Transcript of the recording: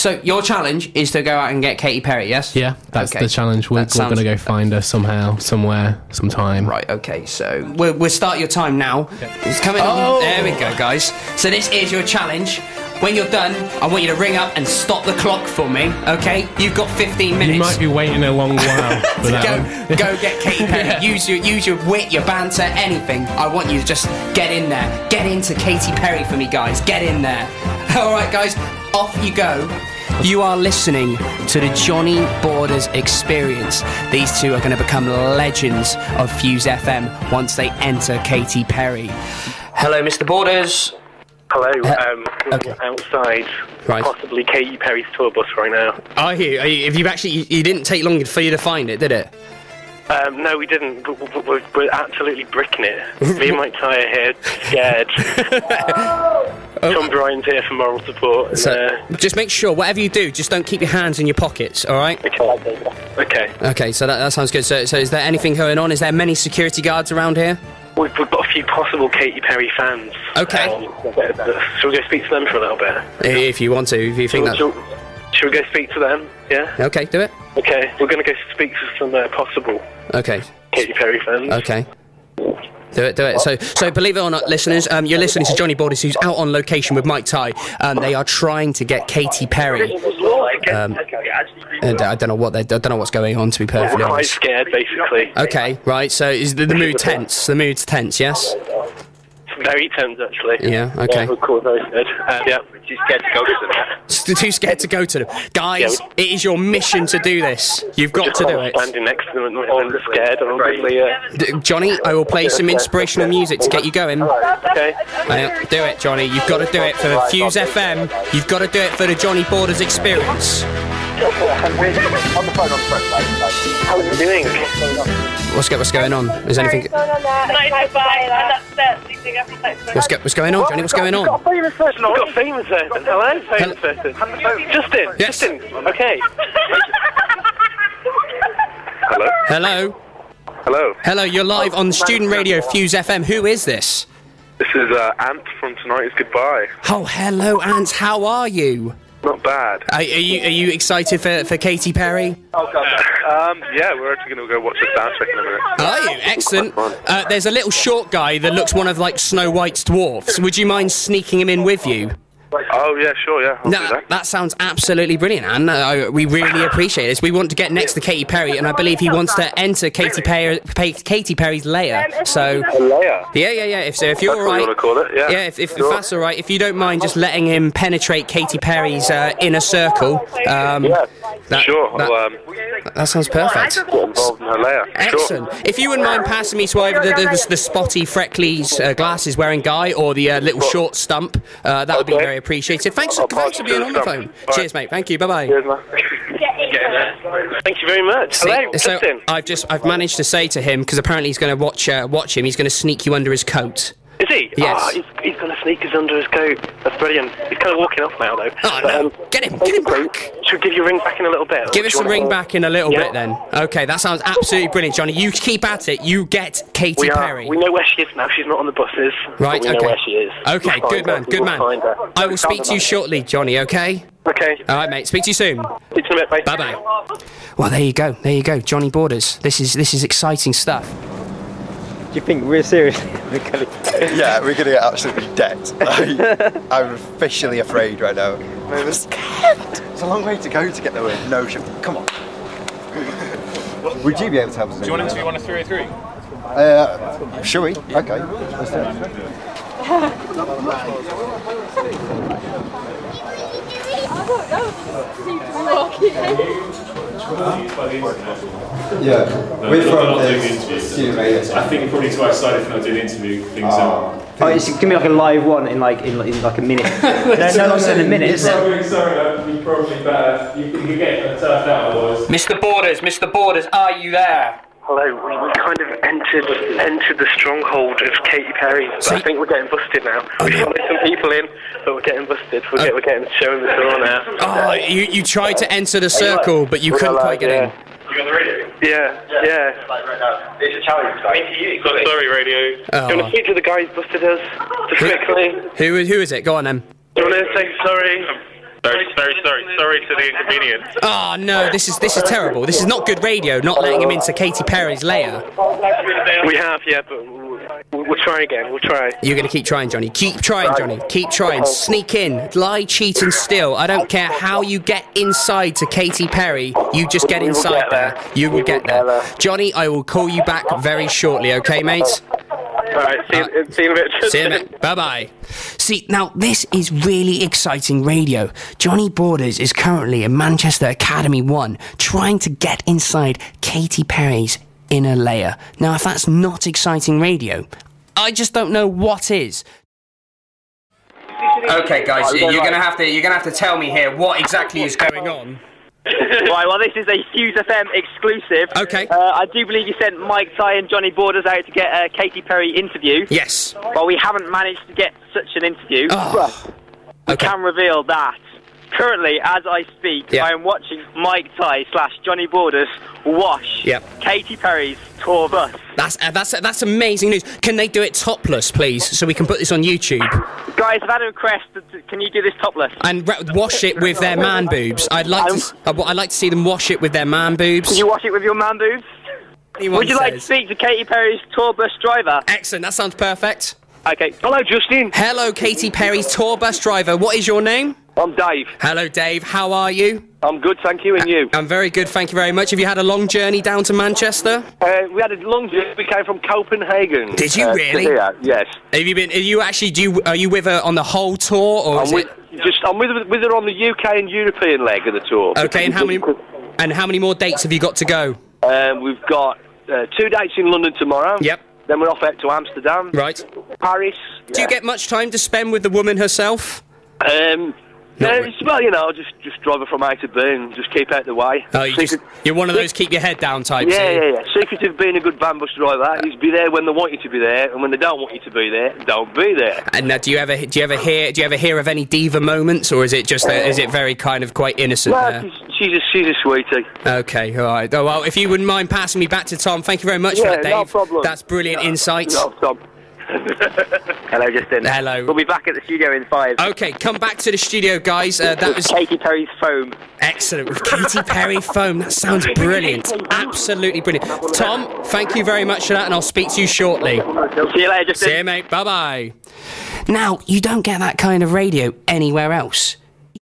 So your challenge is to go out and get Katy Perry, yes? Yeah, that's okay. The challenge. We're going to go find her somehow, somewhere, sometime. Right, okay, so we'll start your time now. Okay. It's coming on. There we go, guys. So this is your challenge. When you're done, I want you to ring up and stop the clock for me, okay? You've got 15 minutes. You might be waiting a long while for that. Go get Katy Perry. Yeah. Use your wit, your banter, anything. I want you to just get in there. Get into Katy Perry for me, guys. Get in there. All right, guys, off you go. You are listening to the Jonny Borders Experience. These two are going to become legends of Fuse FM once they enter Katy Perry. Hello, Mr. Borders. Hello, okay. Outside, right. Possibly Katy Perry's tour bus right now. Are you? If you've actually, you didn't take long for you to find it, did it? No, we didn't. We're absolutely bricking it. Me and Mike Tighe are here, scared. Tom Bryan's here for moral support. So, just make sure, whatever you do, just don't keep your hands in your pockets, all right? Okay. Okay, so that sounds good. So is there anything going on? Is there many security guards around here? We've got a few possible Katy Perry fans. Okay. Shall we go speak to them for a little bit? If you want to, if you think that... Shall we go speak to them? Yeah? Okay, do it. Okay, we're going to go speak to some possible... Okay. Katy Perry fans. Okay. Do it. So believe it or not, listeners, you're listening to Jonny Borders, who's out on location with Mike Tighe. They are trying to get Katy Perry. And I don't know what's going on, to be perfectly honest. I'm scared, basically. Okay, right. So is the mood tense? The mood's tense, yes. Very tense, actually. Yeah. Okay. Yeah, of course, very scared. Yeah. Too scared to go to them. Too scared to go to them, guys. Yeah, it is your mission to do this. You've got to do it. Standing next to them, all scared, obviously. Jonny, I will play some inspirational music to get you going. Okay. Do it, Jonny. You've got to do it for Fuse FM. You've got to do it for the Jonny Borders Experience. How are you doing? What's going on? Is anything? What's going on, Jonny? What's going on? We've got a famous person. Hello, famous person. Justin. Yes. Justin. Okay. Hello. Hello. Hello. Hello. You're live on Student Radio Fuse FM. Who is this? This is Ant from Tonight Is Goodbye. Oh, hello, Ant. How are you? Not bad. Are you excited for Katy Perry? Oh God! Yeah, we're actually going to go watch the soundtrack in a minute. Are you? Excellent. There's a little short guy that looks one of like Snow White's dwarfs. Would you mind sneaking him in with you? Oh yeah, sure, yeah. No, that sounds absolutely brilliant, Anne. We really appreciate this. We want to get next to Katy Perry, and I believe he wants to enter Katy Perry's layer. So a layer. Yeah. If you're all right, that's what you want to call it, yeah. If that's all right, if you don't mind just letting him penetrate Katy Perry's inner circle. Yeah. Sure. That sounds perfect. Involved in her layer. Excellent. Sure. If you wouldn't mind passing me to either the spotty, freckly, glasses-wearing guy or the little short stump, that would be very appreciated. Thanks for being on the phone. Bye. Cheers, mate. Thank you. Bye-bye. Thank you very much. Hello, Justin. I've managed to say to him, because apparently he's going to watch him, he's going to sneak you under his coat. Is he? Yes. Oh, he's going to sneak us under his coat. That's brilliant. He's kind of walking off now, though. Oh, no. Get him back. Should we give you a ring back in a little bit? Give us a ring back in a little bit, then. Okay, that sounds absolutely brilliant, Jonny. You keep at it. You get Katy Perry. We know where she is now. She's not on the buses. Right, we know where she is. Okay, good man, good man. I will speak to you shortly, Jonny, okay? Okay. All right, mate. Speak to you soon. Speak to you in a bit, mate. Bye-bye. Well, there you go. There you go. Jonny Borders. This is exciting stuff. Do you think we're seriously going to... Yeah, we're going to get absolutely decked. I'm officially afraid right now. I was scared. It's a long way to go to get the win. No, come on. Would you be able to have us? Do you want to interview on a 303? Shall we? Okay. Let's do it. Yeah, no, we're from the I think probably to our side if not doing the interview things out. It's going to be like a live one in like a minute. No, in a minute, isn't it? Sorry, you probably better. You can get turned out otherwise. Mr. Borders, are you there? Hello, we kind of entered the stronghold of Katy Perry, but I think we're getting busted now. We wanted some people in, but we're getting busted. We're getting shown the door now. Oh, you tried to enter the circle, but you couldn't quite get in. You on the radio? Yeah. Like right now. It's a challenge. I mean, you got sorry, radio. Do you want to speak to the guy who's busted us? Just quickly. Who is it? Go on, then. Do you want to say sorry? Sorry to the inconvenience. Oh no, this is terrible. This is not good radio, not letting him into Katy Perry's lair. We have, yeah, but we'll try again, we'll try. You're going to keep trying, Jonny. Keep trying, Jonny. Keep trying. Sneak in. Lie, cheat and steal. I don't care how you get inside to Katy Perry. You just get inside there. You will get there. Jonny, I will call you back very shortly, okay, mate? Alright, see you in a bit. See you in a bit. Bye-bye. See, now, this is really exciting radio. Jonny Borders is currently in Manchester Academy One, trying to get inside Katy Perry's inner layer. Now, if that's not exciting radio, I just don't know what is. Okay, guys, you're gonna have to tell me here what exactly is going on. Right, well, this is a Fuse FM exclusive. Okay. I do believe you sent Mike Tighe and Jonny Borders out to get a Katy Perry interview. Yes. But we haven't managed to get such an interview. Oh. I can reveal that. Currently, as I speak, I am watching Mike Tighe / Jonny Borders wash Katy Perry's tour bus. That's amazing news. Can they do it topless, please, so we can put this on YouTube? Guys, I've had a request. Can you do this topless? And wash it with their man boobs. I'd like to see them wash it with their man boobs. Can you wash it with your man boobs? Would you like to speak to Katy Perry's tour bus driver? Excellent. That sounds perfect. Okay. Hello, Justin. Hello, Katy Perry's tour bus driver. What is your name? I'm Dave. Hello, Dave. How are you? I'm good, thank you. And you? I'm very good, thank you very much. Have you had a long journey down to Manchester? We had a long journey. We came from Copenhagen. Did you really? Yeah. Yes. Have you been? Are you with her on the whole tour, or I'm with her on the UK and European leg of the tour? Okay. And how many more dates have you got to go? We've got 2 dates in London tomorrow. Yep. Then we're off out to Amsterdam. Right. Paris. Yeah. Do you get much time to spend with the woman herself? Well, you know, just drive her from A to B and just keep out the way. Oh, you're one of those keep your head down types. Yeah. Secret of being a good van bus driver is be there when they want you to be there, and when they don't want you to be there, don't be there. And now, do you ever hear of any diva moments, or is it just is it very kind of quite innocent? Well, she's a sweetie. Okay, all right. Oh, well, if you wouldn't mind passing me back to Tom, thank you very much for that, Dave. No problem. That's brilliant insights. No problem. Hello, Justin. Hello. We'll be back at the studio in 5. Okay, come back to the studio, guys. That was Katy Perry's foam. Excellent. With Katy Perry foam. That sounds brilliant. Absolutely brilliant. Tom, thank you very much for that, and I'll speak to you shortly. See you later, Justin. See you, mate. Bye-bye. Now, you don't get that kind of radio anywhere else.